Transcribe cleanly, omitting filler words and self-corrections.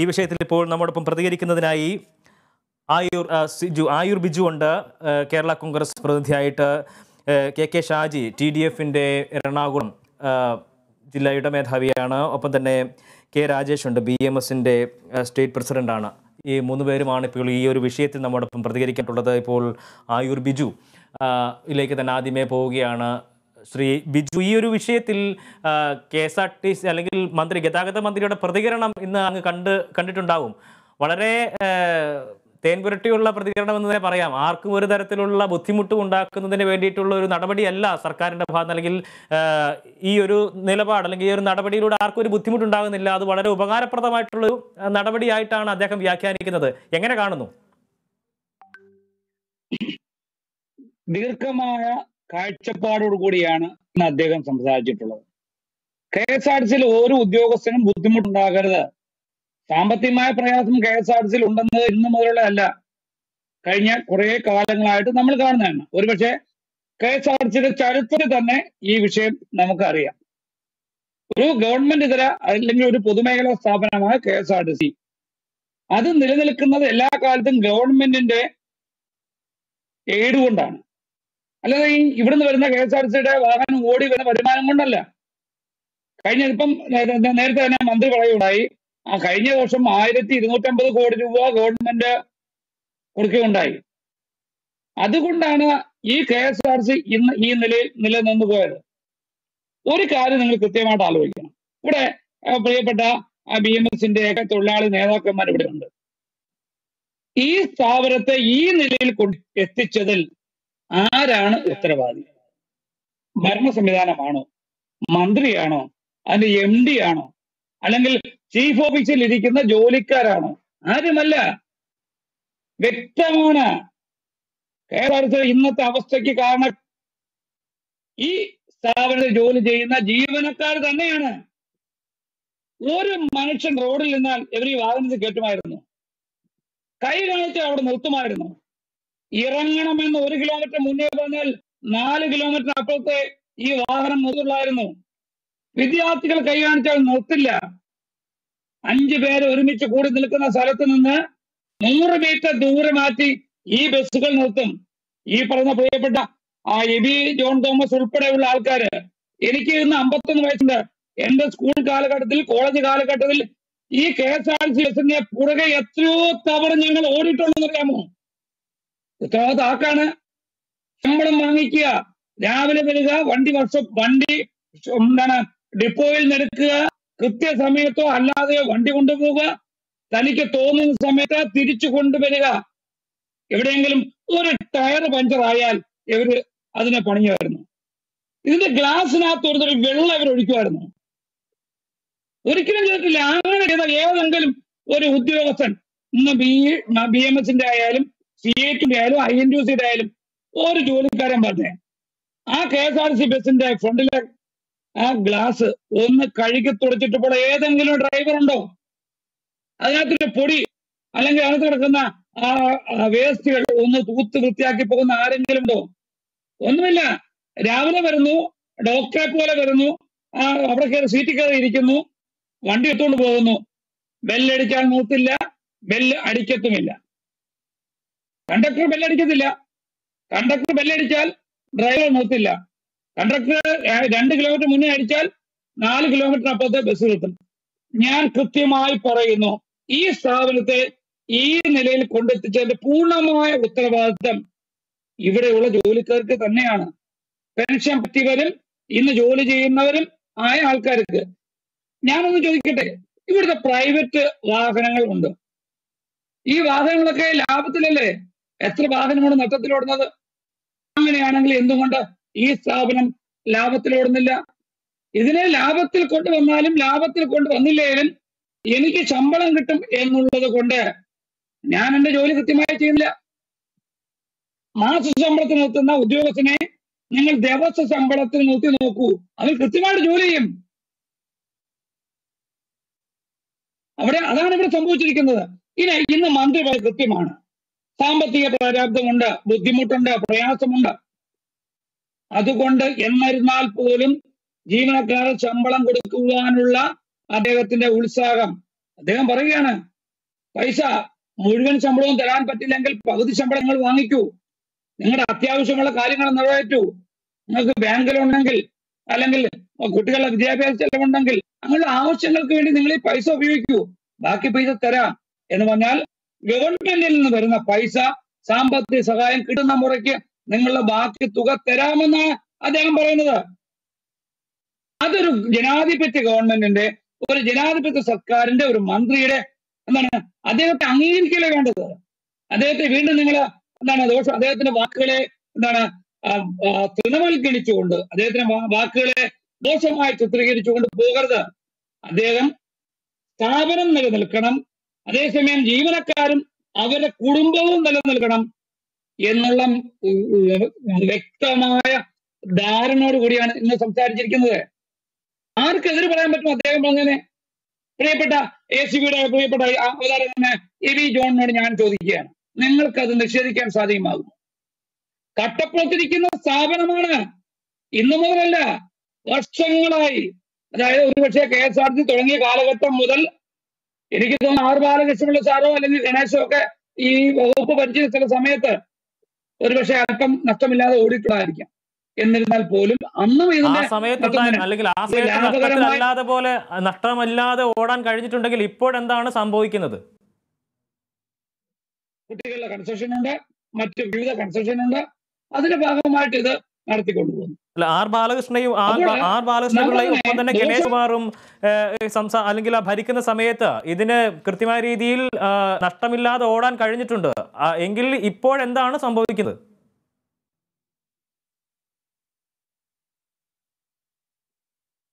ഈ വിഷയത്തിൽ ഇപ്പോൾ നമ്മോടൊപ്പം പ്രതികരിക്കുന്നതിനായി ആയൂർ ബിജു ഉണ്ട്, കേരള കോൺഗ്രസ് പ്രതിനിധിയായിട്ട് കെ ഷാജി TDFന്റെ എറണാകുളം ജില്ലയുടെ മേധാവിയാണ്. ഒപ്പം തന്നെ കെ രാജേഷ് ഉണ്ട്, BMSന്റെ സ്റ്റേറ്റ് പ്രസിഡന്റാണ്. ഈ മൂന്ന് പേരുമാണ് ഇപ്പോൾ ഈ ഒരു വിഷയത്തിൽ നമ്മോടൊപ്പം പ്രതികരിക്കാനുള്ളത്. ഇപ്പോൾ ആയൂർ ബിജു ഇതിലേക്ക് തന്നെ ആദ്യമേ പോവുകയാണ്. ശ്രീ ബിജു, ഈ ഒരു വിഷയത്തിൽ KSRTC അല്ലെങ്കിൽ മന്ത്രി, ഗതാഗത മന്ത്രിയുടെ പ്രതികരണം ഇന്ന് അങ്ങ് കണ്ടിട്ടുണ്ടാവും. വളരെ തേൻപുരട്ടിയുള്ള പ്രതികരണം എന്ന് തന്നെ പറയാം. ആർക്കും ഒരു തരത്തിലുള്ള ബുദ്ധിമുട്ടും ഉണ്ടാക്കുന്നതിന് വേണ്ടിയിട്ടുള്ള ഒരു നടപടിയല്ല സർക്കാരിൻ്റെ ഭാഗത്ത്, അല്ലെങ്കിൽ ഈ ഒരു നിലപാട് അല്ലെങ്കിൽ ഈ ഒരു നടപടിയിലൂടെ ആർക്കും ഒരു ബുദ്ധിമുട്ടുണ്ടാകുന്നില്ല. അത് വളരെ ഉപകാരപ്രദമായിട്ടുള്ളൊരു നടപടിയായിട്ടാണ് അദ്ദേഹം വ്യാഖ്യാനിക്കുന്നത്. എങ്ങനെ കാണുന്നു? ദീർഘമായ കാഴ്ചപ്പാടോടുകൂടിയാണ് ഇന്ന് അദ്ദേഹം സംസാരിച്ചിട്ടുള്ളത്. KSRTCയിൽ ഓരോ ഉദ്യോഗസ്ഥനും ബുദ്ധിമുട്ടുണ്ടാകരുത്, സാമ്പത്തികമായ പ്രയാസം KSRTCയിൽ ഉണ്ടെന്നത് ഇന്ന് മുതലുള്ളതല്ല, കഴിഞ്ഞ കുറേ കാലങ്ങളായിട്ട് നമ്മൾ കാണുന്നതാണ്. ഒരുപക്ഷെ KSRTCയുടെ ചരിത്രത്തിൽ തന്നെ ഈ വിഷയം നമുക്കറിയാം. ഒരു ഗവൺമെന്റ് ഇതര അല്ലെങ്കിൽ ഒരു പൊതുമേഖലാ സ്ഥാപനമായ KSRTC അത് നിലനിൽക്കുന്നത് എല്ലാ കാലത്തും ഗവൺമെന്റിന്റെ എയ്ഡ് കൊണ്ടാണ്, അല്ലാതെ ഈ ഇവിടുന്ന് വരുന്ന KSRTCയുടെ വാഹനം ഓടി വരുന്ന വരുമാനം കൊണ്ടല്ല. ഇപ്പം നേരത്തെ തന്നെ മന്ത്രി പറയുകയുണ്ടായി, കഴിഞ്ഞ വർഷം 1250 കോടി രൂപ ഗവൺമെന്റ് കൊടുക്കുകയുണ്ടായി. അതുകൊണ്ടാണ് ഈ KSRTC ഇന്ന് ഈ നിലയിൽ നിലനിന്നു പോയത്. ഒരു കാര്യം നിങ്ങൾ കൃത്യമായിട്ട് ആലോചിക്കണം. ഇവിടെ പ്രിയപ്പെട്ട BMSന്റെ ഒക്കെ തൊഴിലാളി നേതാക്കന്മാർ ഇവിടെ ഉണ്ട്. ഈ സ്ഥാപനത്തെ ഈ നിലയിൽ എത്തിച്ചതിൽ ആരാണ് ഉത്തരവാദി? ഭരണ സംവിധാനമാണോ? മന്ത്രിയാണോ? അതിന്റെ MD ആണോ? അല്ലെങ്കിൽ ചീഫ് ഓഫീസിൽ ഇരിക്കുന്ന ജോലിക്കാരാണോ? ആരുമല്ല. വ്യക്തമാണ് KSRTC ഇന്നത്തെ അവസ്ഥയ്ക്ക് കാരണം ഈ സ്ഥാപനത്തിൽ ജോലി ചെയ്യുന്ന ജീവനക്കാർ തന്നെയാണ്. ഒരു മനുഷ്യൻ റോഡിൽ നിന്നാൽ ഇവർ ഈ വാഹനത്തിൽ കയറ്റുമായിരുന്നു, കൈ കാണിച്ച് അവിടെ നിർത്തുമായിരുന്നു. ഇറങ്ങണമെന്ന് 1 കിലോമീറ്റർ മുന്നേ പറഞ്ഞാൽ 4 കിലോമീറ്റർ അപ്പുറത്തെ ഈ വാഹനം മുതലായിരുന്നു. വിദ്യാർത്ഥികൾ കൈ കാണിച്ചാൽ നിർത്തില്ല. 5 പേര് ഒരുമിച്ച് കൂടി നിൽക്കുന്ന സ്ഥലത്ത് നിന്ന് 100 മീറ്റർ ദൂരെ മാറ്റി ഈ ബസ്സുകൾ നിർത്തും. ഈ പറഞ്ഞ പ്രിയപ്പെട്ട EB ജോൺ തോമസ് ഉൾപ്പെടെയുള്ള ആൾക്കാര്, എനിക്ക് ഇന്ന് 51 വയസ്സുണ്ട്. എന്റെ സ്കൂൾ കാലഘട്ടത്തിൽ, കോളേജ് കാലഘട്ടത്തിൽ ഈ KSRTC ബസ്സിന്റെ പുറകെ എത്രയോ തവണ ഞങ്ങൾ ഓടിയിട്ടുണ്ടെന്ന് അറിയാമോ? ഉത്തരവാദിത്ത ആക്കാണ്. ശമ്പളം വാങ്ങിക്കുക, രാവിലെ വരിക, വണ്ടി എന്താണ് ഡിപ്പോയിൽ നിൽക്കുക, കൃത്യസമയത്തോ അല്ലാതെയോ വണ്ടി കൊണ്ടുപോവുക, തനിക്ക് തോന്നുന്ന സമയത്ത് തിരിച്ചു കൊണ്ടുവരിക. എവിടെയെങ്കിലും ഒരു ടയർ പഞ്ചറായാൽ ഇവര് അതിനെ പണിഞ്ഞു വരുന്നു. ഇതിന്റെ ഗ്ലാസിനകത്ത് ഒരു വെള്ളം ഇവർ ഒഴിക്കുമായിരുന്നു. ഒരിക്കലും ചെയ്തിട്ടില്ല. അങ്ങനെ ചെയ്ത ഏതെങ്കിലും ഒരു ഉദ്യോഗസ്ഥൻ ഇന്ന് BMSന്റെ ആയാലും CATന്റെ ആയാലും INTUCയുടെ ആയാലും ഒരു ജോലിക്കാരൻ പറഞ്ഞേ, ആ KSRTC ബസ്സിന്റെ ഫ്രണ്ടിലെ ആ ഗ്ലാസ് ഒന്ന് കഴുകി തുടച്ചിട്ട് പോടെ ഏതെങ്കിലും ഡ്രൈവർ ഉണ്ടോ? അതിനകത്തൊരു പൊടി അല്ലെങ്കിൽ അതിനകത്ത് കിടക്കുന്ന ആ വേസ്റ്റുകൾ ഒന്ന് തൂത്ത് വൃത്തിയാക്കി പോകുന്ന ആരെങ്കിലും ഉണ്ടോ? ഒന്നുമില്ല. രാവിലെ വരുന്നു, ഡോക്ടറെ പോലെ വരുന്നു, അവിടെ കയറി സീറ്റിൽ കയറി ഇരിക്കുന്നു, വണ്ടി എടുത്തുകൊണ്ട് പോകുന്നു. ബെല്ലടിച്ചാൽ നോക്കില്ല, ബെല്ല് അടിക്കത്തുമില്ല. കണ്ടക്ടർ ബെല്ലടിക്കത്തില്ല. കണ്ടക്ടർ ബെല്ലടിച്ചാൽ ഡ്രൈവർ നിർത്തില്ല. കണ്ടക്ടർ 2 കിലോമീറ്റർ മുന്നേ അടിച്ചാൽ 4 കിലോമീറ്റർ അപ്പുറത്തെ ബസ് നിർത്തും. ഞാൻ കൃത്യമായി പറയുന്നു, ഈ സ്ഥാപനത്തെ ഈ നിലയിൽ കൊണ്ടെത്തിച്ചതിന്റെ പൂർണ്ണമായ ഉത്തരവാദിത്വം ഇവിടെയുള്ള ജോലിക്കാർക്ക് തന്നെയാണ്. പെൻഷൻ പറ്റിയവരും ഇന്ന് ജോലി ചെയ്യുന്നവരും ആയ ആൾക്കാർക്ക്. ഞാനൊന്ന് ചോദിക്കട്ടെ, ഇവിടുത്തെ പ്രൈവറ്റ് വാഹനങ്ങൾ ഉണ്ട്. ഈ വാഹനങ്ങളൊക്കെ ലാഭത്തിലല്ലേ? എത്ര വാഹനമാണ് നഷ്ടത്തിലോടുന്നത്? അങ്ങനെയാണെങ്കിൽ എന്തുകൊണ്ട് ഈ സ്ഥാപനം ലാഭത്തിലോടുന്നില്ല? ഇതിനെ ലാഭത്തിൽ കൊണ്ടുവന്നാലും ലാഭത്തിൽ കൊണ്ടുവന്നില്ലേലും എനിക്ക് ശമ്പളം കിട്ടും എന്നുള്ളത് കൊണ്ട് ഞാൻ എൻ്റെ ജോലി കൃത്യമായി ചെയ്യുന്നില്ല. മാസ ശമ്പളത്തിന് നിർത്തുന്ന ഉദ്യോഗസ്ഥനെ നിങ്ങൾ ദിവസ ശമ്പളത്തിന് നിർത്തി നോക്കൂ, അവർ കൃത്യമായിട്ട് ജോലി ചെയ്യും. അതാണ് ഇവിടെ സംഭവിച്ചിരിക്കുന്നത്. ഇന്ന് മന്ത്രി വളരെ കൃത്യമാണ്, സാമ്പത്തിക പ്രാരാബ്ധമുണ്ട്, ബുദ്ധിമുട്ടുണ്ട്, പ്രയാസമുണ്ട്. അതുകൊണ്ട് എന്നിരുന്നാൽ പോലും ജീവനക്കാർ ശമ്പളം കൊടുക്കുവാനുള്ള അദ്ദേഹത്തിന്റെ ഉത്സാഹം, അദ്ദേഹം പറയുകയാണ് Paisa, Murgan Sambro, the Ran Patilangal, Pagodi Sambrangal Wangiku, Nanga Apiaushamala Karinga Narai too, Naka Bangal on Angle, Alangal, or Kutikal of Diabas Telephone Angle, Angle House Channel Community Paisa VQ, Baki Paisa Terra, and Vanal, Government Verna Paisa, Samba de Saga and Kitana Morake, Nangala Baki Tuga Teramana, Adambarana. Other Janadi Pit government in there, or Janadi Pit Sakar and every month reader, and then other Tangi Kilaganda. And they win and those are there in the Bakale, Nana Tunamal Kilichund, they Bakale, those of my to 3 children to Bogarda. And then Tabaran Nalakanam, and they say, even a carum, Avena Kurumbo Nalakanam, Yenalam Vectamaya, Darno Gurian in the Samsar. Aren't every parameter Prepata, ACB, Prepata, other than John Marian to the year. Ningle cousin the Sherikan Sadi Mau. Cut up Potrikin of Sabanamana in the Murala, what's Sangulai? I would check air Sardi Torangi Galavata Mudal. It is on our barrack as similar sorrow and I saw Eve Open Sameta. Urvashakam Natamila Uritradia. In the Polum, Anna is a summit of time. Allegala, the Pole, Natamala, the Odan Kadit to take a report and down a Samboik another. Particular concession under, much to give the concession under, other Bagamite is the article. Our ballast name, our ballast name, the Kelesmarum, Samsa Allegala, Harikan Sameta, Idina Kurtimari deal, Natamila, the Odan Kaditunda, Engil, Ipod and down a Samboik.